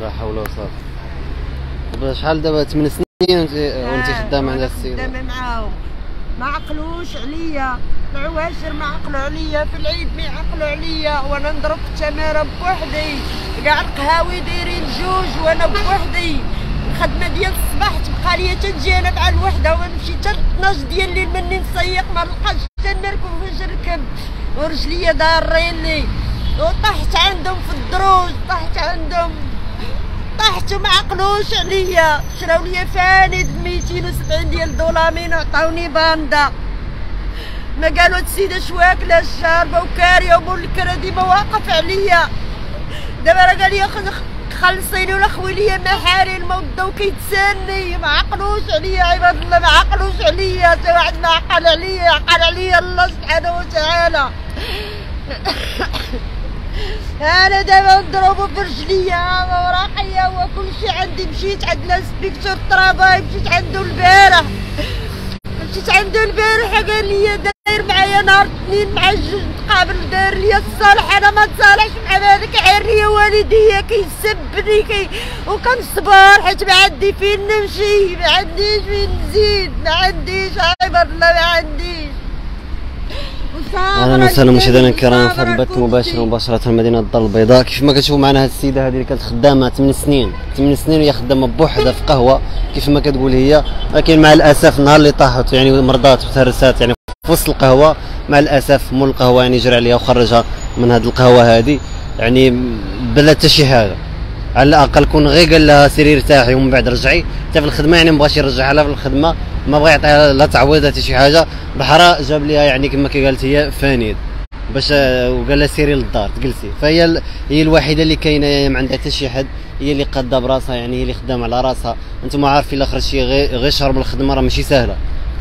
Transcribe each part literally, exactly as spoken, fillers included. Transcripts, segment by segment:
لا حول ولا قوة. دابا شحال دابا ثمان سنين وانت وانت خدامة عند هاد السيدة؟ خدامة معاهم ما عقلوش عليا، العواشر ما عقلوا عليا، في العيد ما يعقلوا عليا، وانا نضرب في التمارة بوحدي، كاع القهاوي دايرين جوج وانا بوحدي، الخدمة ديال الصباح تبقى ليا تنجي انا مع الوحدة ونمشي حتى اثناش ديال الليل مني نسيق ما نلقاش حتى نركب فاش نركب، ورجليا ضارين لي، وطحت عندهم في الدروج، طحت عندهم طحت وما عقلوش عليا، شراو ليا فانيد مئتين وسبعين ديال دولامين عطاوني باندا، ما قالوا هاد السيدة شواكلة شاربة وكارية ومولكرة ديما واقف عليا، دابا راه قال لي خلصيني ولا خوي ليا محارم، ما بداو كيتسالني ما عقلوش عليا، عباد الله ما عقلوش عليا، حتى واحد ما عقل عليا، عقل عليا الله سبحانه وتعالى. انا دابا نضربو برجليا وراقيا وكلشي عندي، مشيت عند الانسبكتور طراباي، مشيت عندو البارح، مشيت عندو البارح قال لي داير معايا نهار الاثنين مع الجوج نتقابل، داير لي الصالح، انا ما نتصالحش مع هذاك، عير ليا والديا كيسبني كي وكنصبر حيت ما عندي فين نمشي، ما عنديش فين نزيد، ما عنديش عباد الله ما عنديش. اهلا وسهلا مشاهدينا الكرام في هذا البث مباشر مباشره من مدينه الدار البيضاء. كيف ما كتشوفوا معنا هذه السيده هذه اللي كانت خدامه ثمان سنين ثمان سنين وهي خدامه بوحدها في قهوه كيف ما كتقول هي، لكن مع الاسف النهار اللي طاحت يعني مرضات وتهرست يعني في وسط القهوه، مع الاسف مول القهوه يعني جرى عليها وخرجها من هذه القهوه هذه يعني بلا حتى شي حاجه، على الاقل كون غير قال لها سيري ارتاحي ومن بعد رجعي، حتى في الخدمه يعني ما بغاش يرجعها لها في الخدمه، ما بغى يعطيها لا تعويض حتى شي حاجه، بحرا جاب ليها يعني كما قالت هي فانيد باش وقال لها سيري للدار تجلسي، فهي ال... هي الوحيده اللي كاينه يعني ما عندها حتى شي حد، هي اللي قاده براسها يعني هي اللي خدامه على راسها، انتم عارفين الا خرجتي غير غير شهر من الخدمه راه ماشي سهله،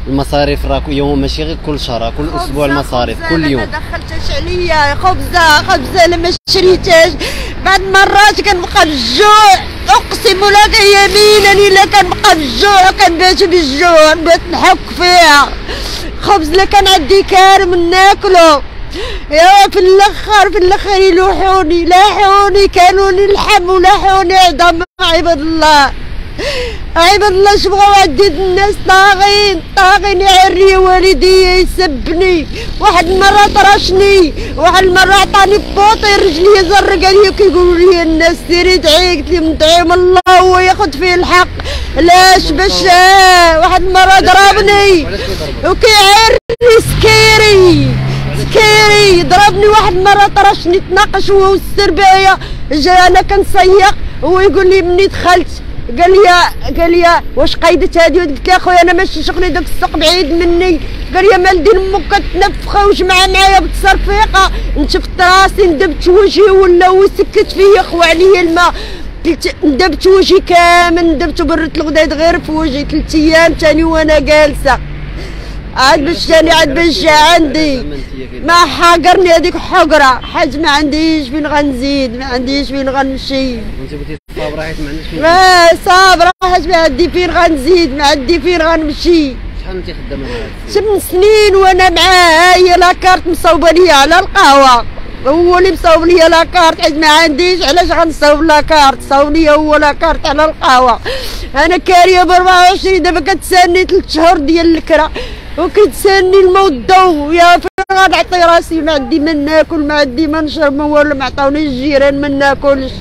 المصاريف راه يوم ماشي غير كل شهر كل اسبوع المصاريف كل يوم. ما دخلتش عليا خبزه خبزه لما شريتهاش، بعد مرات كنبقى بالجوع اقسم لك يمينا ليلا كنبقى بالجوع وكنبات بالجوع نبات نحك فيها، خبز لا كان عندي كارم ناكلو، يا في الاخر في الاخر يلوحوني لاحوني كانوا للحم ولاحوني عظام عباد الله عباد الله، اش بغاو عندي الناس طاغين طاغين يعري والديا يسبني، واحد المرة طرشني، واحد المرة عطاني بوطي رجلي زرق عليا وكيقولوا لي الناس سيري دعي، قلت لهم دعي من الله هو ياخد فيه الحق، علاش باش آه واحد المرة ضربني وكيعري سكيري سكيري ضربني، واحد المرة طرشني تناقش هو والسرباية، جا انا كنسيق هو يقول لي مني دخلت قال لي قال لي واش قايدت هادي، قلت له اخويا انا ماشي شغلي داك السوق بعيد مني، قال لي مال دين امك كتنفخوش مع معايا بالتصرفيقه، نشفت راسي ندبت وجهي ولا وسكت فيا خو عليا الماء، ندبت وجهي كامل ندبت وبرت الغداد غير في وجهي ثلاث ايام ثاني وانا جالسه، عاد باش ثاني عاد باش جا عندي ما حاقرني هذيك حقره، حاج ما عنديش فين غنزيد ما عنديش فين غنمشي، صابره حيت ما عنديش فين اه صابره حيت ما عندي فين غنزيد ما عندي فين غنمشي. شحال انت خدامه معاه؟ ثمان سنين وانا معاه، هي لاكارت مصوبه ليا على القهوه، هو اللي مصوب ليا لاكارت حيت ما عنديش، علاش غنصوب لاكارت؟ صوب ليا هو لاكارت على القهوه، انا كاريه ب أربعة وعشرين دابا كتسالني ثلاث شهور ديال الكره وكتسالني الماء والضو، يا فين غنعطي راسي ما عندي ما ناكل ما عندي ما نشرب ما والو، ما عطاونيش الجيران ما ناكلش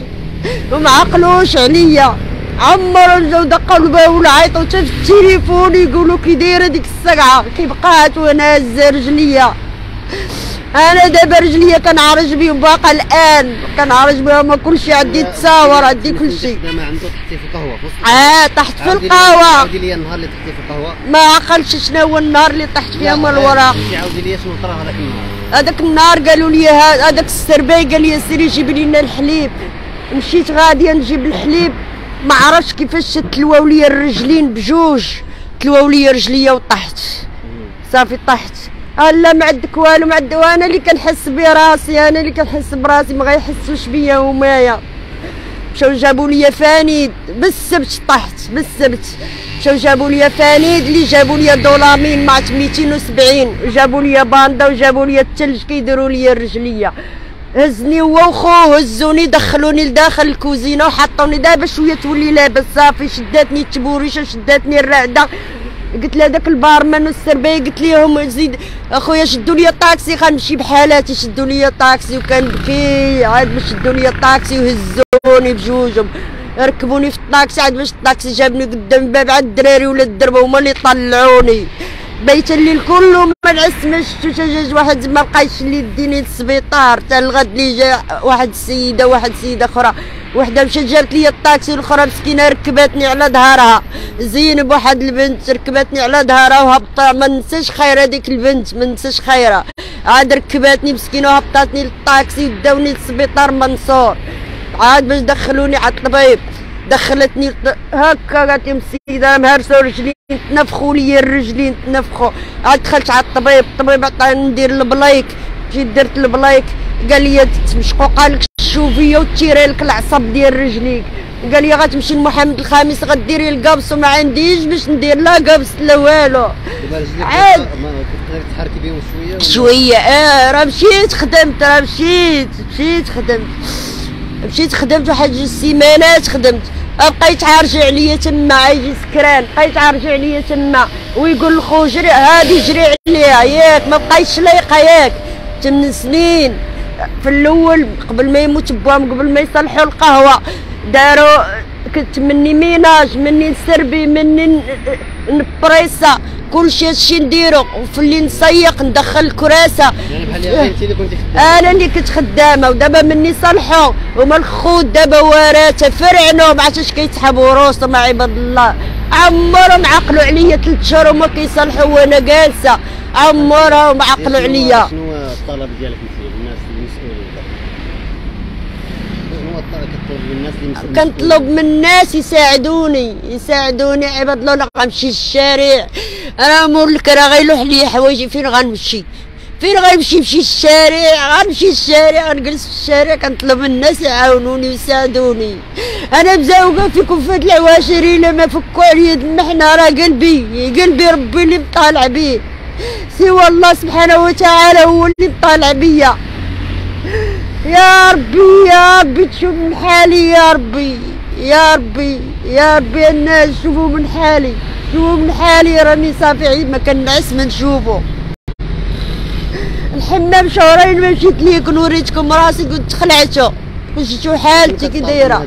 وما عقلوش عليا، عمرهم جاو دقوا الباب وعيطوا حتى في التليفون يقولوا كي دايره ديك السقعه كي بقات وانا هزه رجليا، انا دابا رجليا كنعرج بهم باقا الان كنعرج بهم كلشي عندي تصاور عندي كلشي. ما عندك تحتي في القهوه؟ اه تحت في القهوه. عاودي لي النهار اللي تحتي في القهوه. ما عقلتش شنو هو النهار اللي طحت فيها من الوراق. عاودي لي شنو طرا هذاك النهار. هذاك النهار قالوا لي هذاك السرباي قال لي سيري جيبي لينا الحليب، مشيت غاديه نجيب الحليب ما عرفتش كيفاش تلواو ليا الرجلين بجوج، تلواو ليا رجليا وطحت صافي طحت، لا ما عندك والو ما عندك، وانا اللي كنحس براسي انا اللي كنحس براسي ما غايحسوش بيا همايا، مشاو جابوا ليا فانيد بالسبت طحت بالسبت، مشاو جابوا ليا فانيد اللي جابوا ليا دولامين مع مئتين وسبعين وجابوا ليا باندا وجابوا ليا الثلج كيديروا ليا رجليا، هزني هو وخوه هزوني دخلوني لداخل الكوزينه وحطوني دابا شويه تولي لاباس صافي. شداتني التبوريشه شداتني الرعده، قلت لها داك البارمان والسربايه قلت ليهم زيد اخويا شدوا لي طاكسي غنمشي بحالاتي. شدوا لي طاكسي وكنبكي عاد باش شدوا لي طاكسي وهزوني بجوجهم ركبوني في الطاكسي. عاد باش الطاكسي جابني قدام باب عاد الدراري ولاد الدربه هما اللي طلعوني. بيت الليل كله ما نعس ما شفتو حتى جاج واحد ما لقايش اللي يديني للسبيطار. حتى الغد اللي جا واحد السيده واحد السيده اخرى وحده مشات جابت لي الطاكسي والاخرى مسكينه ركبتني على ظهرها. زينب واحد البنت ركبتني على ظهرها وهبطت، ما ننساش خير هذيك البنت ما ننساش خيرها. عاد ركبتني مسكينه وهبطتني للطاكسي وداوني للسبيطار منصور. عاد باش دخلوني على الطبيب دخلتني هكا قالت لي السيده مهرسه ورجلين تنفخوا لي الرجلين تنفخوا. عاد دخلت على الطبيب، الطبيب عطاني ندير البلايك، جيت درت البلايك قال لي تمشقوا قال لك شوفيه وتيري لك العصب ديال رجليك. قال لي غتمشي لمحمد الخامس غديري القبص وما عنديش باش ندير لا قبص لا والو. عاد تقدري تحركي بهم شويه شويه. اه راه مشيت خدمت، راه مشيت مشيت خدمت مشيت خدمت واحد جوج سيمانات خدمت. بقيت عارجع عليا تما عايجي سكران، بقيت عارجع عليا تما ويقول لخو جري هادي جري عليها ياك ما بقيتش لايقه ياك. ثمان سنين في الاول قبل ما يموت باهم قبل ما يصلحوا القهوه داروا كنت مني ميناج مني نسربي مني نبريسه كلشي هادشي نديرو. وفي اللي نسيق ندخل الكراسه يعني بحال اللي انت اللي كنتي خدامه انا اللي كنت خدامه. ودابا مني صلحوا هما الخوت دابا وراثه فرعنو ما عرفتش كيتسحبوا رؤوسهم عباد الله. عمرهم عقلوا عليا ثلاث شهور هما كيصلحوا وانا جالسه عمرهم عقلوا عليا. شنو الطلب ديالك انت الناس المسؤولين؟ كنطلب من الناس يساعدوني يساعدوني عباد الله. لا غنمشي للشارع انا مور الكرا غيلوح لي حوايجي فين غنمشي فين غنمشي نمشي للشارع غنمشي للشارع غنجلس في الشارع. كنطلب من الناس يعاونوني ويساعدوني. انا مزاوقه فيكم في هاد العواشر الا ما فكوا عليا المحنه راه قلبي قلبي ربي اللي مطالع بيه سوى الله سبحانه وتعالى هو اللي مطالع بيا. يا ربي يا ربي تشوف من حالي يا ربي يا ربي يا ربي الناس شوفوا من حالي شوفوا من حالي راني صافي ما كنعس ما نشوفو. الحمام شهرين ما مشيت ليكم وريتكم راسي كنت خلعتو وشفتو حالتي كي دايره.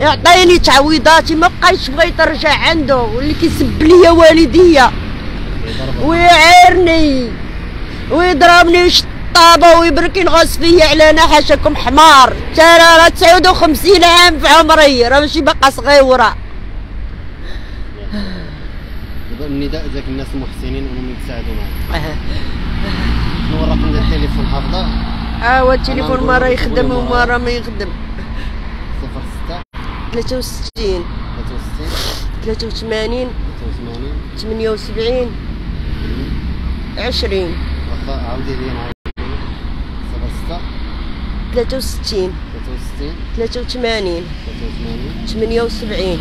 يعطيني تعويضاتي ما بقايش بغيت نرجع عنده واللي كيسب ليا والديا ويعيرني ويضربني طابا ويبرك ينغص فيا على انا حاشاكم حمار. تا انا راه تسعود وخمسين عام في عمري راه ماشي باقا صغيوره. دابا النداء ديالك الناس المحسنين انهم يتساعدوا معاك. شنو الرقم ديال التليفون حافظه؟ ايوا التليفون مره يخدم ومره ما يخدم. صفر ستة ثلاثة وستين ثلاثة وستين ثلاثة وثمانين ثمانية وسبعين عشرين. واخا عاودي لي معايا. ثلاثة وستين ثلاثة وستين ثمانية وثمانين ثمانية وسبعين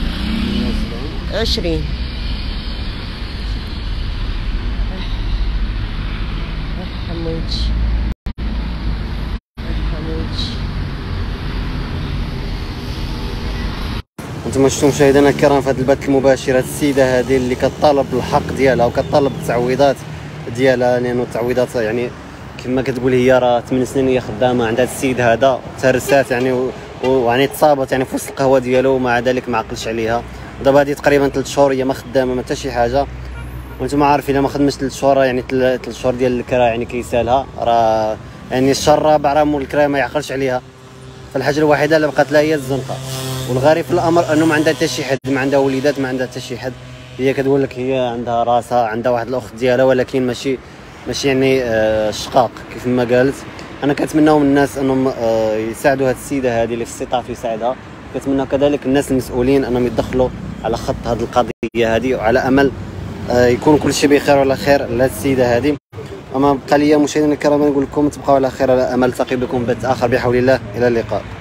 عشرين. أرحموش أرحموش. أنتم شفتوا مشاهدينا الكرام في هذا البث المباشر السيدة هذه اللي كتطالب بالحق ديالها وكتطالب بالتعويضات ديالها لأنه التعويضات يعني كما كتقول هي راه ثمان سنين هي خدامه عند هذا السيد هذا تهرسات يعني ويعني تصابت يعني في وسط القهوه ديالو ومع ذلك ما عقلش عليها. ودابا هذه تقريبا ثلاث شهور هي ما خدامه ما حتى شي حاجه. وانتم عارفين ما خدمتش ثلاث شهور يعني ثلاث شهور ديال الكرا يعني كيسالها راه يعني الشهر الرابع راه مول الكرا ما يعقلش عليها. فالحاجه الوحيده اللي بقات لها هي الزنقه. والغريب في الامر انه ما عندها حتى شي حد ما عندها وليدات ما عندها حتى شي حد. هي كتقول لك هي عندها راسها عندها واحد الاخت ديالها ولكن ماشي ماشي يعني آه شقاق كيف ما قالت. انا كنتمناو من الناس انهم آه يساعدوا هذه السيده هذه اللي في استطاعته يساعدها. كنتمنى كذلك الناس المسؤولين انهم يتدخلوا على خط هذه القضيه هذه وعلى امل آه يكون كل شيء بخير وعلى خير لهذه السيده هذه. اما بقى لي مشاهدينا الكرام نقول لكم تبقاو على خير على امل تقيب لكم بث اخر بحول الله. الى اللقاء.